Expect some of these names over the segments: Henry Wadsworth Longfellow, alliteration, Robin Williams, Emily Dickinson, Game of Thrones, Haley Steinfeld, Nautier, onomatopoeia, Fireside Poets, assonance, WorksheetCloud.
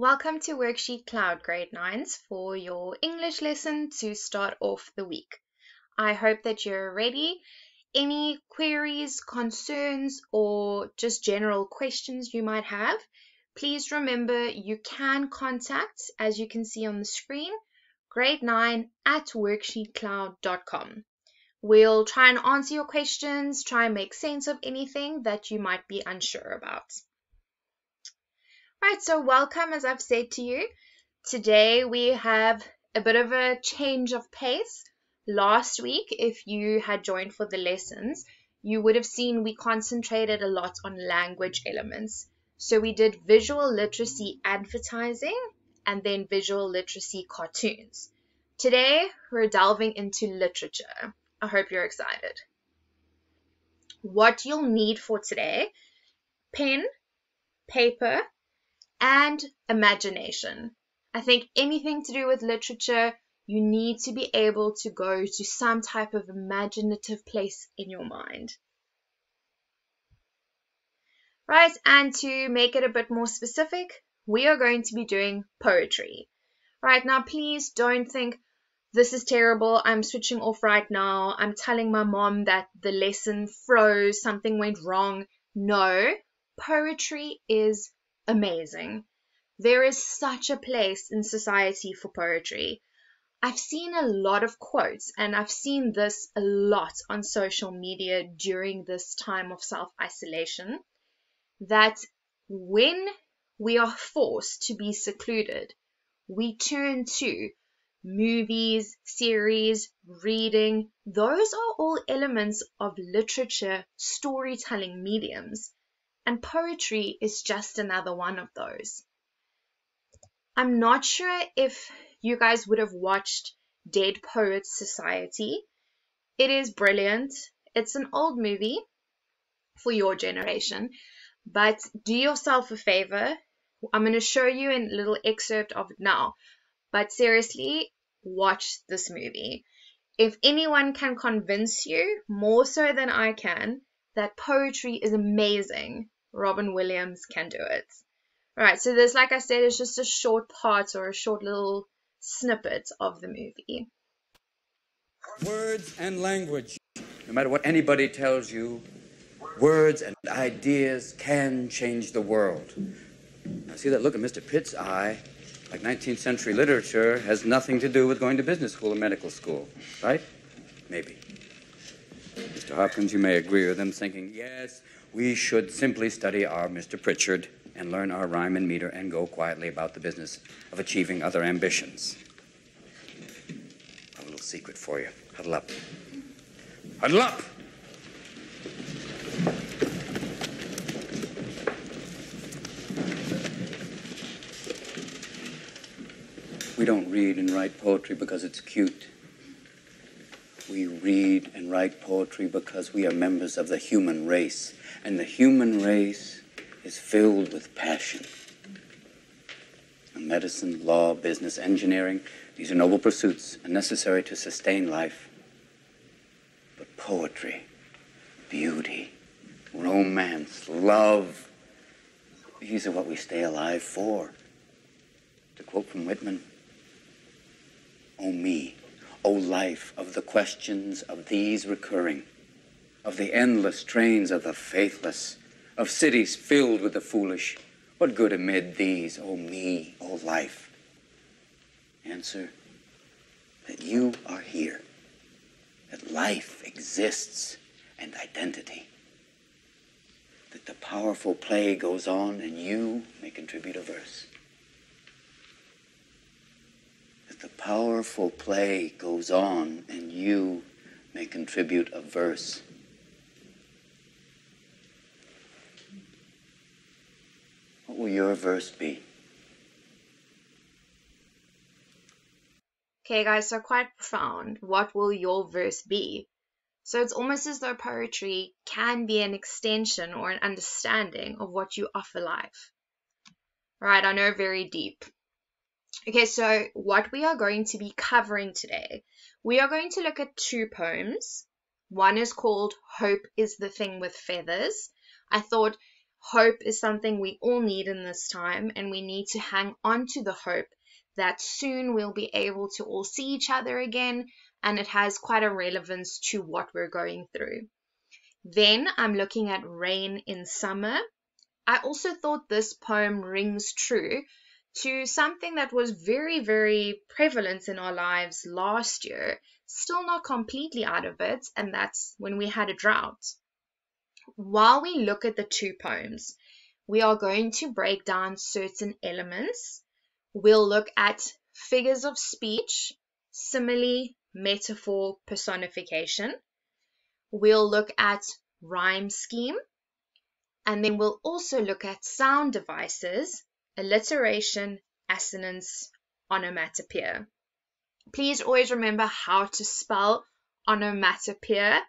Welcome to Worksheet Cloud Grade 9s for your English lesson to start off the week. I hope that you're ready. Any queries, concerns, or just general questions you might have, please remember you can contact, as you can see on the screen, grade9@worksheetcloud.com. We'll try and answer your questions, try and make sense of anything that you might be unsure about. Right, so welcome, as I've said to you. Today we have a bit of a change of pace. Last week, if you had joined for the lessons, you would have seen we concentrated a lot on language elements. So we did visual literacy advertising and then visual literacy cartoons. Today, we're delving into literature. I hope you're excited. What you'll need for today, pen, paper, and imagination. I think anything to do with literature, you need to be able to go to some type of imaginative place in your mind. Right, and to make it a bit more specific, we are going to be doing poetry. Right, now please don't think, this is terrible, I'm switching off right now, I'm telling my mom that the lesson froze, something went wrong. No, poetry is amazing. There is such a place in society for poetry. I've seen a lot of quotes, and I've seen this a lot on social media during this time of self-isolation, that when we are forced to be secluded, we turn to movies, series, reading. Those are all elements of literature, storytelling mediums. And poetry is just another one of those. I'm not sure if you guys would have watched Dead Poets Society. It is brilliant. It's an old movie for your generation. But do yourself a favor. I'm going to show you a little excerpt of it now. But seriously, watch this movie. If anyone can convince you, more so than I can, that poetry is amazing, Robin Williams can do it. All right, so this, like I said, is just a short part or a short little snippet of the movie. Words and language. No matter what anybody tells you, words and ideas can change the world. Now see that look in Mr. Pitt's eye, like 19th century literature has nothing to do with going to business school or medical school, right? Maybe. Mr. Hopkins, you may agree with them, thinking, yes, we should simply study our Mr. Pritchard and learn our rhyme and meter and go quietly about the business of achieving other ambitions. I have a little secret for you. Huddle up. Huddle up! We don't read and write poetry because it's cute. We read and write poetry because we are members of the human race, and the human race is filled with passion. And medicine, law, business, engineering, these are noble pursuits and necessary to sustain life. But poetry, beauty, romance, love, these are what we stay alive for. To quote from Whitman, "Oh me, O life, of the questions of these recurring, of the endless trains of the faithless, of cities filled with the foolish, what good amid these, O me, O life? Answer, that you are here, that life exists and identity, that the powerful play goes on and you may contribute a verse. The powerful play goes on, and you may contribute a verse." What will your verse be? Okay, guys, so quite profound. What will your verse be? So it's almost as though poetry can be an extension or an understanding of what you offer life. Right, I know, very deep. Okay, so what we are going to be covering today, we are going to look at two poems. One is called Hope is the Thing with Feathers. I thought Hope is something we all need in this time, and we need to hang on to the hope that soon we'll be able to all see each other again, and it has quite a relevance to what we're going through. Then I'm looking at rain in summer. I also thought this poem rings true to something that was very, very prevalent in our lives last year, still not completely out of it, and that's when we had a drought. While we look at the two poems, we are going to break down certain elements. We'll look at figures of speech, simile, metaphor, personification. We'll look at rhyme scheme, and then we'll also look at sound devices, alliteration, assonance, onomatopoeia. Please always remember how to spell onomatopoeia.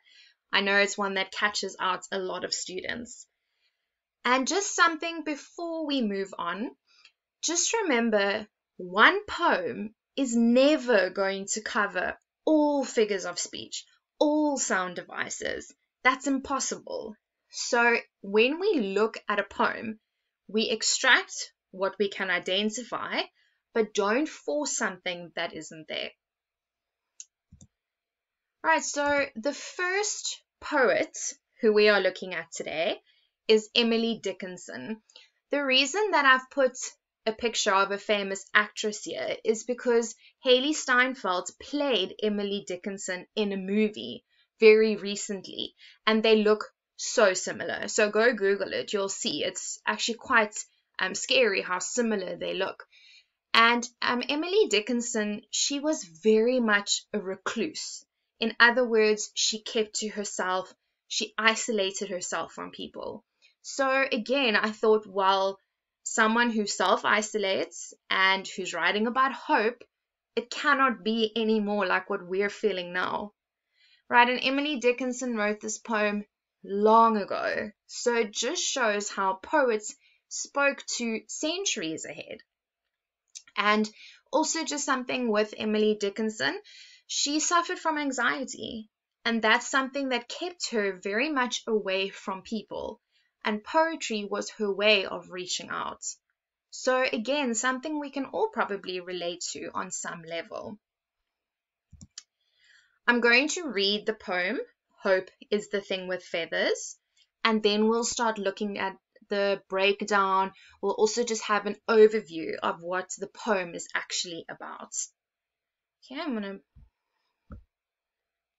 I know it's one that catches out a lot of students. And just something before we move on, just remember one poem is never going to cover all figures of speech, all sound devices. That's impossible. So when we look at a poem, we extract what we can identify, but don't force something that isn't there. Right, so the first poet who we are looking at today is Emily Dickinson. The reason that I've put a picture of a famous actress here is because Haley Steinfeld played Emily Dickinson in a movie very recently, and they look so similar. So go Google it, you'll see. It's actually quite scary how similar they look. And Emily Dickinson, she was very much a recluse. In other words, she kept to herself, she isolated herself from people. So again, I thought, well, someone who self-isolates and who's writing about hope, it cannot be any more like what we're feeling now. Right, and Emily Dickinson wrote this poem long ago, so it just shows how poets spoke to centuries ahead. And also just something with Emily Dickinson, she suffered from anxiety, and that's something that kept her very much away from people, and poetry was her way of reaching out. So again, something we can all probably relate to on some level. I'm going to read the poem, Hope is the Thing with Feathers, and then we'll start looking at the breakdown. We'll also just have an overview of what the poem is actually about. Okay, I'm going to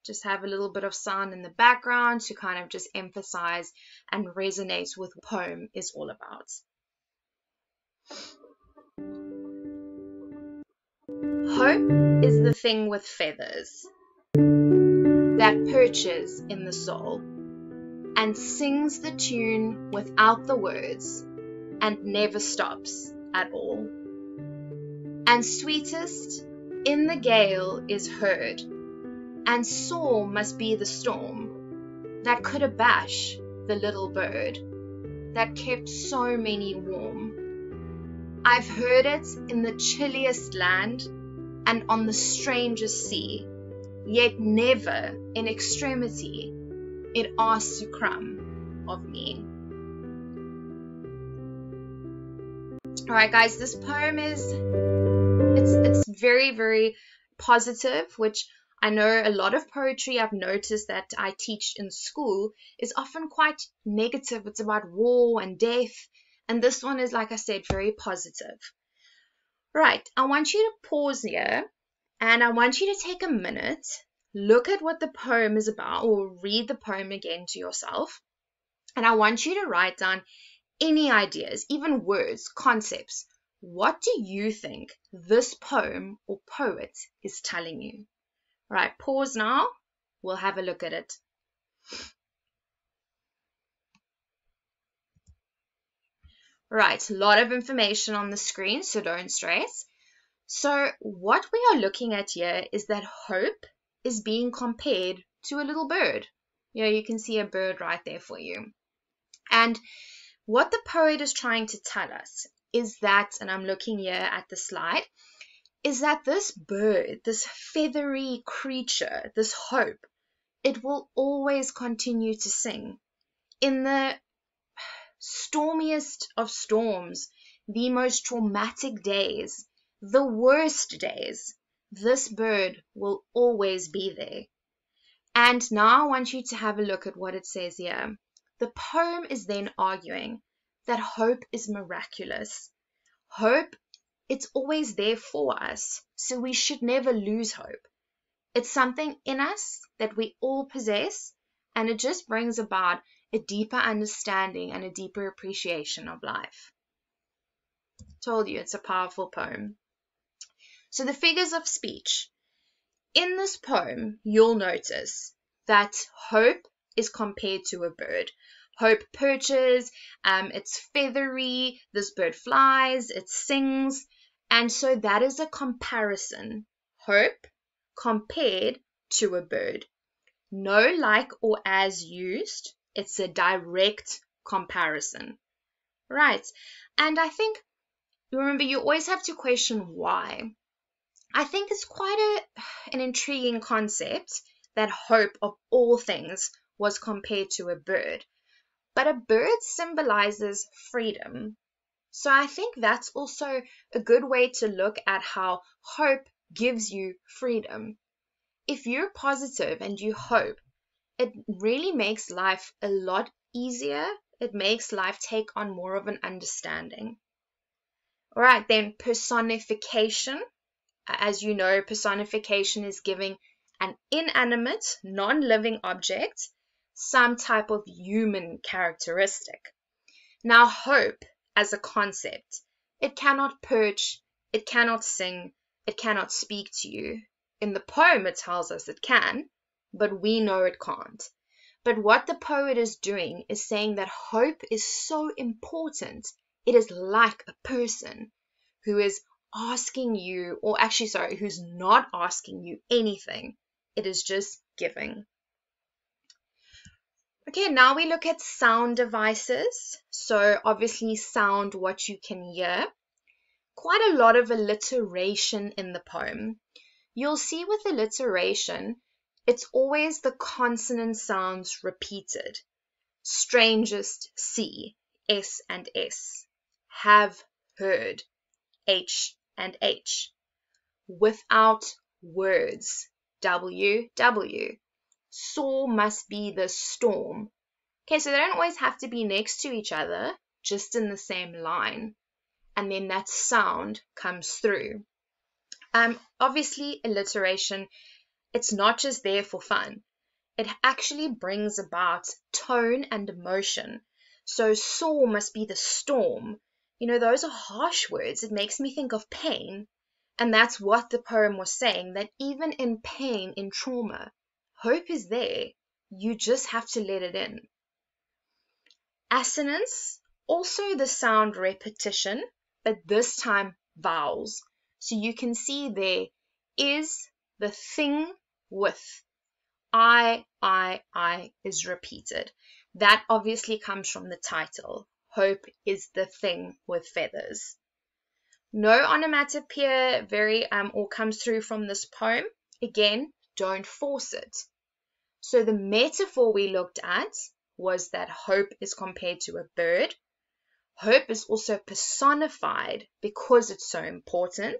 just have a little bit of sound in the background to kind of just emphasize and resonate with what the poem is all about. Hope is the thing with feathers that perches in the soul and sings the tune without the words and never stops at all. And sweetest in the gale is heard, and sore must be the storm that could abash the little bird that kept so many warm. I've heard it in the chilliest land and on the strangest sea, yet never in extremity it asks to crumb of me. All right, guys, this poem is it's very, very positive, which I know a lot of poetry I've noticed that I teach in school is often quite negative. It's about war and death. And this one is, like I said, very positive. Right, I want you to pause here and I want you to take a minute, look at what the poem is about, or read the poem again to yourself. And I want you to write down any ideas, even words, concepts. What do you think this poem or poet is telling you? Right, pause now. We'll have a look at it. Right, a lot of information on the screen, so don't stress. So what we are looking at here is that hope is being compared to a little bird. You know, you can see a bird right there for you. And what the poet is trying to tell us is that, and I'm looking here at the slide, is that this bird, this feathery creature, this hope, it will always continue to sing. In the stormiest of storms, the most traumatic days, the worst days, this bird will always be there. And now I want you to have a look at what it says here. The poem is then arguing that hope is miraculous. Hope, it's always there for us, so we should never lose hope. It's something in us that we all possess, and it just brings about a deeper understanding and a deeper appreciation of life. Told you, it's a powerful poem. So the figures of speech. In this poem, you'll notice that hope is compared to a bird. Hope perches, it's feathery, this bird flies, it sings. And so that is a comparison. Hope compared to a bird. No, like, or as used. It's a direct comparison. Right. And I think, remember, you always have to question why. I think it's quite an intriguing concept that hope, of all things, was compared to a bird. But a bird symbolizes freedom. So I think that's also a good way to look at how hope gives you freedom. If you're positive and you hope, it really makes life a lot easier. It makes life take on more of an understanding. All right, then personification. As you know, personification is giving an inanimate, non-living object some type of human characteristic. Now, hope as a concept, it cannot perch, it cannot sing, it cannot speak to you. In the poem, it tells us it can, but we know it can't. But what the poet is doing is saying that hope is so important. It is like a person who is asking you, or actually, sorry, who's not asking you anything. It is just giving. Okay, now we look at sound devices. So obviously sound, what you can hear. Quite a lot of alliteration in the poem. You'll see with alliteration, it's always the consonant sounds repeated. Strangest, C, S and S. Have heard, H and H. Without words, W, W. Saw must be the storm. Okay, so they don't always have to be next to each other, just in the same line. And then that sound comes through. Obviously, alliteration, it's not just there for fun. It actually brings about tone and emotion. So saw must be the storm. You know, those are harsh words. It makes me think of pain. And that's what the poem was saying, that even in pain, in trauma, hope is there, you just have to let it in. Assonance, also the sound repetition, but this time vowels. So you can see there is the thing with. I is repeated. That obviously comes from the title. Hope is the thing with feathers. No onomatopoeia, all comes through from this poem. Again, don't force it. So the metaphor we looked at was that hope is compared to a bird. Hope is also personified because it's so important.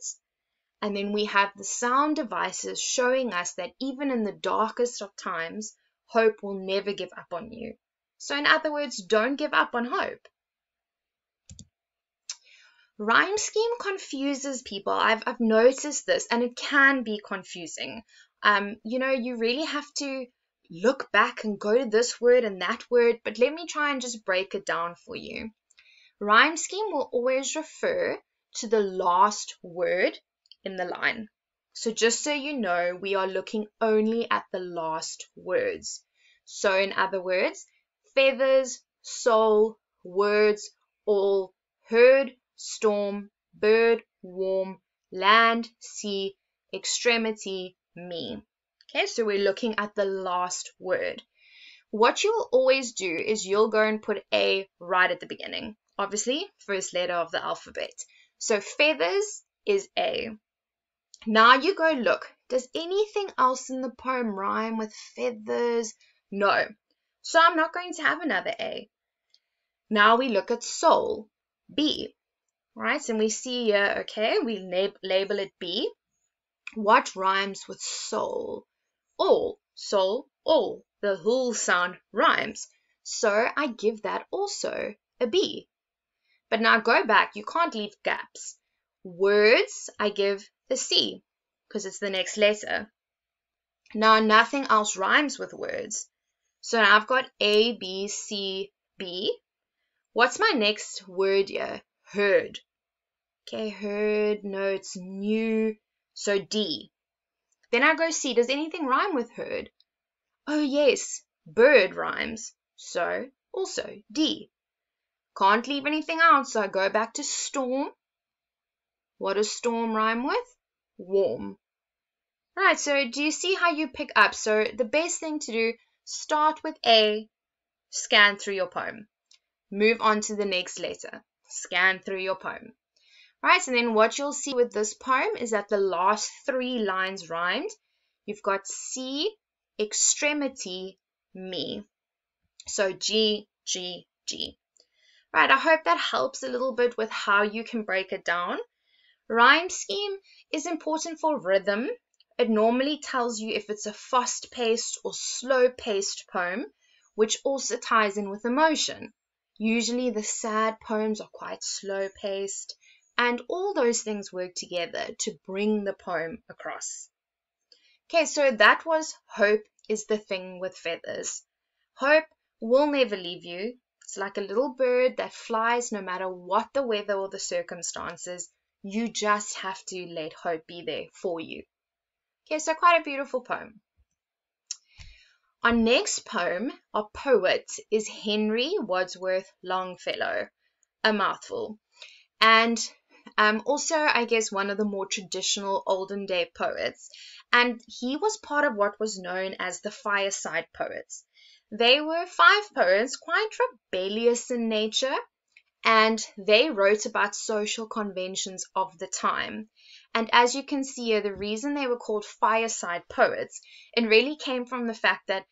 And then we have the sound devices showing us that even in the darkest of times, hope will never give up on you. So in other words, don't give up on hope. Rhyme scheme confuses people. I've noticed this, and it can be confusing. You know, you really have to look back and go to this word and that word, but let me try and just break it down for you. Rhyme scheme will always refer to the last word in the line. So just so you know, we are looking only at the last words. So in other words, feathers, soul, words, all, heard, storm, bird, warm, land, sea, extremity, me. Okay, so we're looking at the last word. What you'll always do is you'll go and put A right at the beginning, obviously, first letter of the alphabet. So feathers is A. Now you go look, does anything else in the poem rhyme with feathers? No. So I'm not going to have another A. Now we look at soul, B, right? And we see here, okay, we label it B. What rhymes with soul? All, soul, all. The whole sound rhymes. So I give that also a B. But now go back, you can't leave gaps. Words, I give a C, because it's the next letter. Now nothing else rhymes with words. So now I've got A, B, C, B. What's my next word here? Heard. Okay, heard, no, it's new, so D. Then I go C. Does anything rhyme with heard? Oh yes, bird rhymes, so also D. Can't leave anything out, so I go back to storm. What does storm rhyme with? Warm. Right, so do you see how you pick up? So the best thing to do, start with A, scan through your poem. Move on to the next letter, scan through your poem. Right, and then what you'll see with this poem is that the last three lines rhymed. You've got C, extremity, me. So G, G, G. Right, I hope that helps a little bit with how you can break it down. Rhyme scheme is important for rhythm. It normally tells you if it's a fast-paced or slow-paced poem, which also ties in with emotion. Usually the sad poems are quite slow-paced, and all those things work together to bring the poem across. Okay, so that was Hope is the Thing with Feathers. Hope will never leave you. It's like a little bird that flies no matter what the weather or the circumstances. You just have to let hope be there for you. Okay, so quite a beautiful poem. Our next poem, our poet, is Henry Wadsworth Longfellow, a mouthful. And also, I guess, one of the more traditional olden day poets. And he was part of what was known as the Fireside Poets. They were five poets, quite rebellious in nature, and they wrote about social conventions of the time. And as you can see here, the reason they were called fireside poets, it really came from the fact that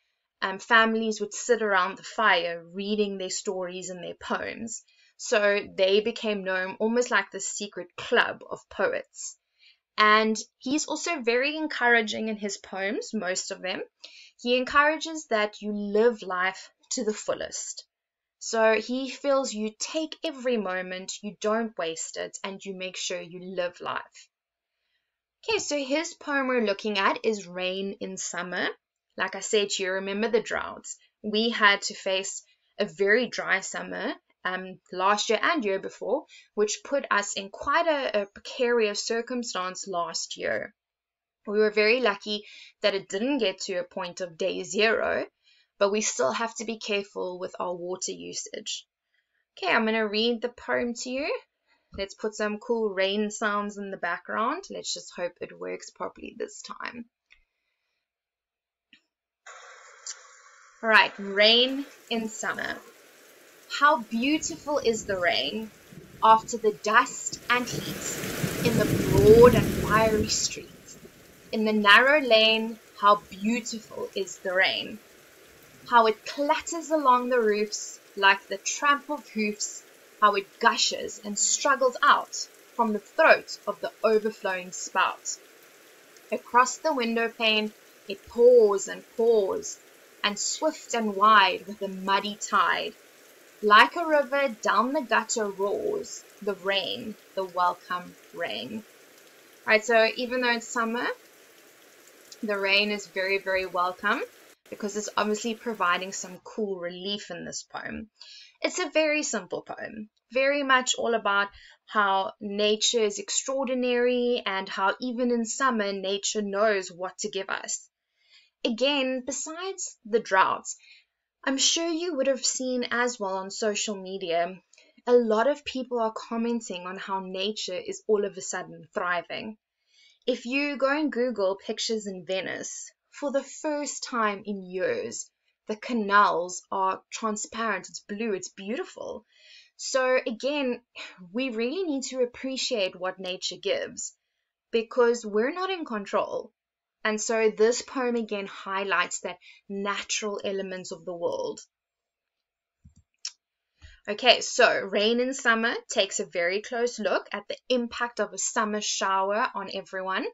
families would sit around the fire reading their stories and their poems. So they became known almost like the secret club of poets. And he's also very encouraging in his poems, most of them. He encourages that you live life to the fullest. So he feels you take every moment, you don't waste it, and you make sure you live life. Okay, so his poem we're looking at is Rain in Summer. Like I said, you remember the droughts. We had to face a very dry summer last year and year before, which put us in quite a precarious circumstance last year. We were very lucky that it didn't get to a point of day zero, but we still have to be careful with our water usage. Okay, I'm going to read the poem to you. Let's put some cool rain sounds in the background. Let's just hope it works properly this time. All right, Rain in Summer. How beautiful is the rain after the dust and heat in the broad and wiry street. In the narrow lane, how beautiful is the rain. How it clatters along the roofs like the tramp of hoofs. How it gushes and struggles out from the throat of the overflowing spout. Across the window pane it pours and pours, and swift and wide with a muddy tide, like a river down the gutter roars the rain, the welcome rain. Right, so even though it's summer, the rain is very, very welcome, because it's obviously providing some cool relief in this poem. It's a very simple poem, very much all about how nature is extraordinary and how even in summer, nature knows what to give us. Again, besides the droughts, I'm sure you would have seen as well on social media, a lot of people are commenting on how nature is all of a sudden thriving. If you go and Google pictures in Venice, for the first time in years, the canals are transparent, it's blue, it's beautiful. So again, we really need to appreciate what nature gives, because we're not in control. And so this poem again highlights that natural elements of the world. Okay, so rain in summer takes a very close look at the impact of a summer shower on everyone.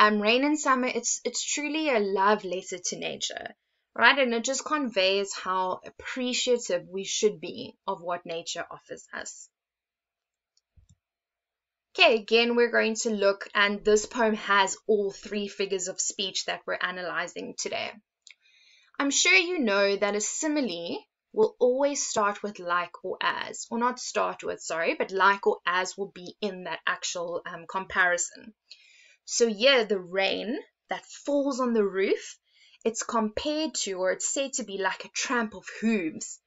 Rain in summer, it's truly a love letter to nature, right? And it just conveys how appreciative we should be of what nature offers us. Okay, again, we're going to look, and this poem has all three figures of speech that we're analyzing today. I'm sure you know that a simile will always start with like or as, or not start with, sorry, but like or as will be in that actual comparison. So yeah, the rain that falls on the roof, it's compared to, or it's said to be like a tramp of hooves.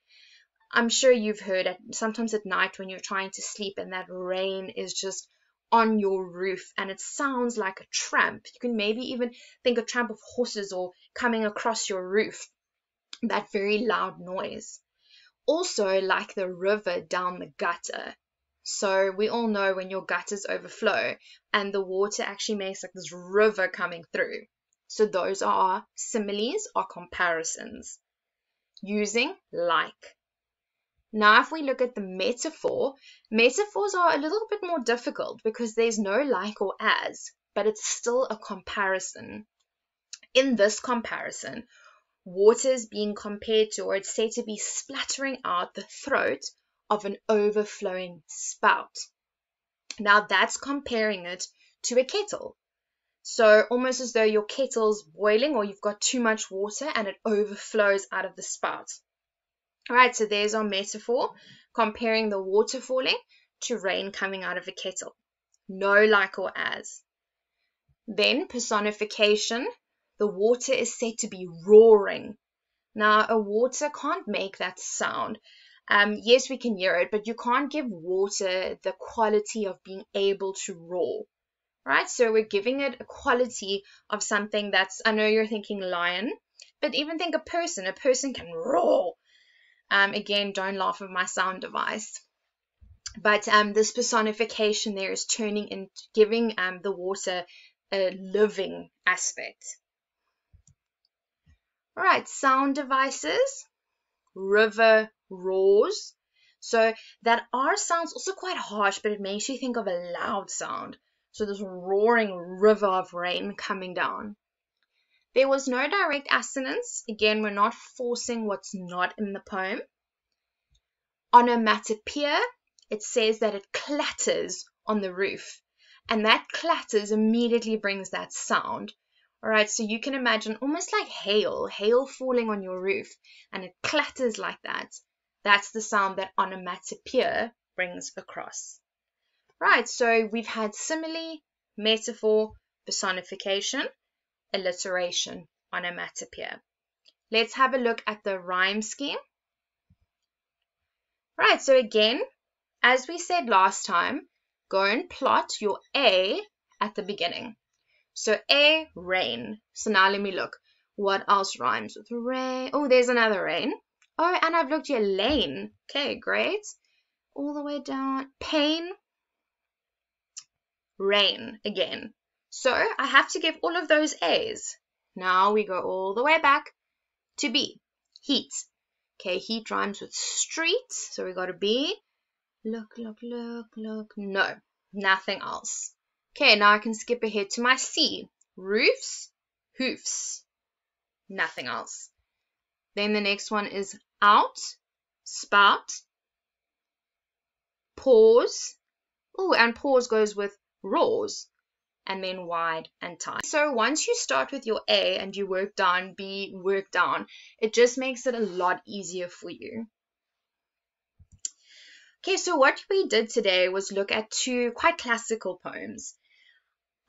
I'm sure you've heard that sometimes at night when you're trying to sleep and that rain is just on your roof and it sounds like a tramp. You can maybe even think a tramp of horses or coming across your roof, that very loud noise. Also like the river down the gutter. So we all know when your gutters overflow and the water actually makes like this river coming through. So those are similes or comparisons using like. Now, if we look at the metaphor, metaphors are a little bit more difficult because there's no like or as, but it's still a comparison. In this comparison, water is being compared to, or it's said to be splattering out the throat of an overflowing spout. Now, that's comparing it to a kettle. So almost as though your kettle's boiling or you've got too much water and it overflows out of the spout. All right, so there's our metaphor, comparing the water falling to rain coming out of a kettle. No like or as. Then personification, the water is said to be roaring. Now, a water can't make that sound. Yes, we can hear it, but you can't give water the quality of being able to roar, right? So we're giving it a quality of something that's, I know you're thinking lion, but even think a person can roar. Again, don't laugh at my sound device. But this personification there is turning and giving the water a living aspect. All right, sound devices, river roars. So that R sounds also quite harsh, but it makes you think of a loud sound. So this roaring river of rain coming down. There was no direct assonance. Again, we're not forcing what's not in the poem. Onomatopoeia, it says that it clatters on the roof. And that clatters immediately brings that sound. All right, so you can imagine almost like hail, hail falling on your roof, and it clatters like that. That's the sound that onomatopoeia brings across. Right, so we've had simile, metaphor, personification, alliteration, onomatopoeia. Let's have a look at the rhyme scheme. Right, so again, as we said last time, go and plot your A at the beginning. So A, rain. So now let me look. What else rhymes with rain? Oh, there's another rain. Oh, and I've looked here, lane. Okay, great. All the way down. Pain. Rain again. So I have to give all of those A's. Now we go all the way back to B, heat. Okay, heat rhymes with street, so we got a B. Look, look, look, look, no, nothing else. Okay, now I can skip ahead to my C, roofs, hoofs, nothing else. Then the next one is out, spout, pause. Oh, and pause goes with roars. And then wide and tight. So once you start with your A and you work down, B, work down, it just makes it a lot easier for you. Okay, so what we did today was look at two quite classical poems.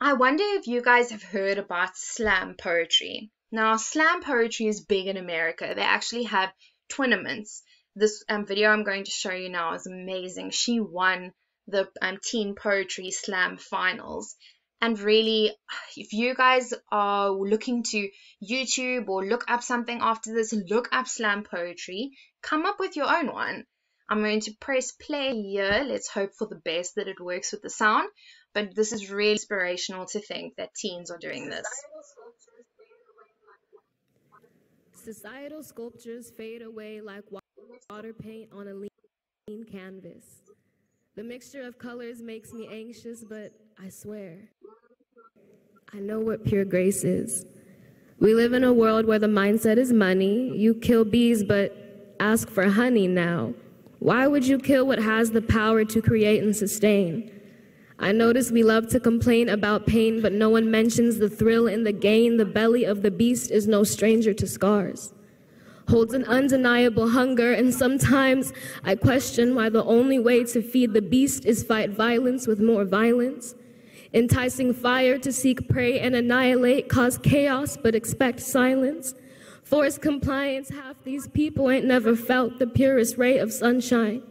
I wonder if you guys have heard about slam poetry. Now, slam poetry is big in America. They actually have tournaments. This video I'm going to show you now is amazing. She won the teen poetry slam finals. And really, if you guys are looking to YouTube or look up something after this, look up slam poetry, come up with your own one. I'm going to press play here. Let's hope for the best that it works with the sound. But this is really inspirational to think that teens are doing this. Societal sculptures fade away like water paint on a leaf. clean canvas. The mixture of colors makes me anxious, but I swear, I know what pure grace is. We live in a world where the mindset is money. You kill bees, but ask for honey now. Why would you kill what has the power to create and sustain? I notice we love to complain about pain, but no one mentions the thrill and the gain. The belly of the beast is no stranger to scars. Holds an undeniable hunger, and sometimes I question why the only way to feed the beast is fight violence with more violence. Enticing fire to seek prey and annihilate, cause chaos but expect silence. Forced compliance, half these people ain't never felt the purest ray of sunshine.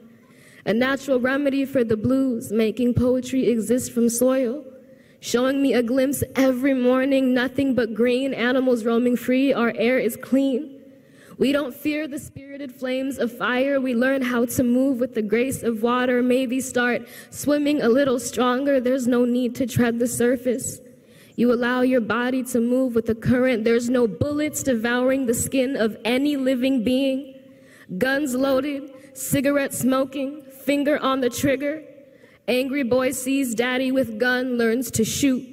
A natural remedy for the blues, making poetry exist from soil. Showing me a glimpse every morning, nothing but green, animals roaming free, our air is clean. We don't fear the spirited flames of fire, we learn how to move with the grace of water, maybe start swimming a little stronger, there's no need to tread the surface. You allow your body to move with the current, there's no bullets devouring the skin of any living being. Guns loaded, cigarette smoking, finger on the trigger. Angry boy sees daddy with gun, learns to shoot.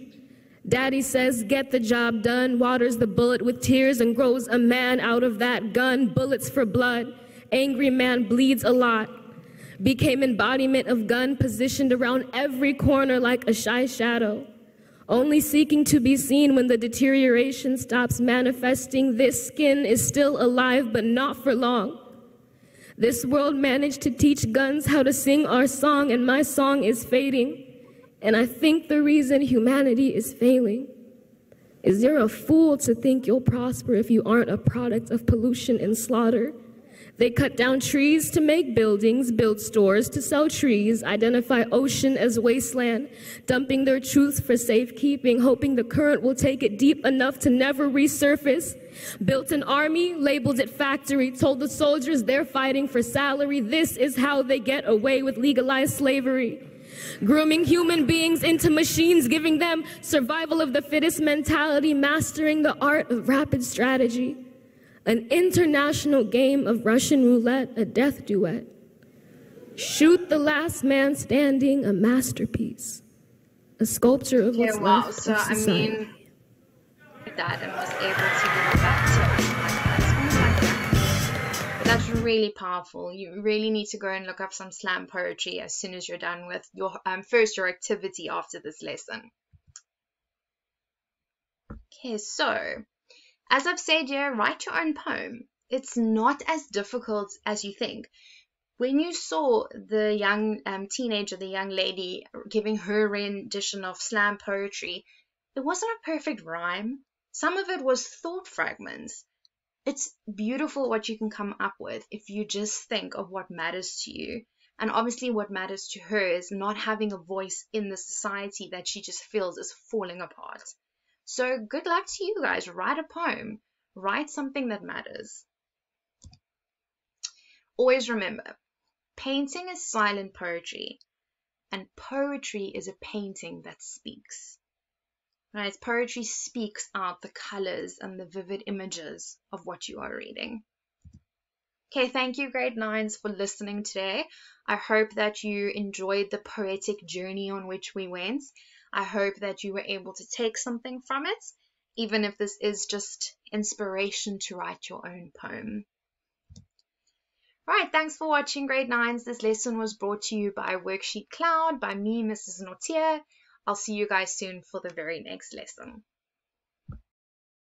Daddy says, get the job done, waters the bullet with tears and grows a man out of that gun. Bullets for blood, angry man bleeds a lot. Became embodiment of gun, positioned around every corner like a shy shadow. Only seeking to be seen when the deterioration stops manifesting. This skin is still alive, but not for long. This world managed to teach guns how to sing our song, and my song is fading. And I think the reason humanity is failing is you're a fool to think you'll prosper if you aren't a product of pollution and slaughter. They cut down trees to make buildings, build stores to sell trees, identify ocean as wasteland, dumping their truth for safekeeping, hoping the current will take it deep enough to never resurface. Built an army, labeled it factory, told the soldiers they're fighting for salary. This is how they get away with legalized slavery. Grooming human beings into machines, giving them survival of the fittest mentality, mastering the art of rapid strategy. An international game of Russian roulette, a death duet. Shoot the last man standing, a masterpiece. A sculpture of what's left of society. So, I mean, that and was able to give back to it. But that's really powerful. You really need to go and look up some slam poetry as soon as you're done with your first your activity after this lesson. Okay, so as I've said here, write your own poem. It's not as difficult as you think. When you saw the young teenager, the young lady giving her rendition of slam poetry, it wasn't a perfect rhyme. Some of it was thought fragments. It's beautiful what you can come up with if you just think of what matters to you. And obviously what matters to her is not having a voice in the society that she just feels is falling apart. So good luck to you guys. Write a poem. Write something that matters. Always remember, painting is silent poetry, and poetry is a painting that speaks. Right? Poetry speaks out the colors and the vivid images of what you are reading. Okay, thank you, grade 9s, for listening today. I hope that you enjoyed the poetic journey on which we went. I hope that you were able to take something from it, even if this is just inspiration to write your own poem. Right, thanks for watching, grade 9s. This lesson was brought to you by WorksheetCloud, by me, Mrs. Nautier. I'll see you guys soon for the very next lesson.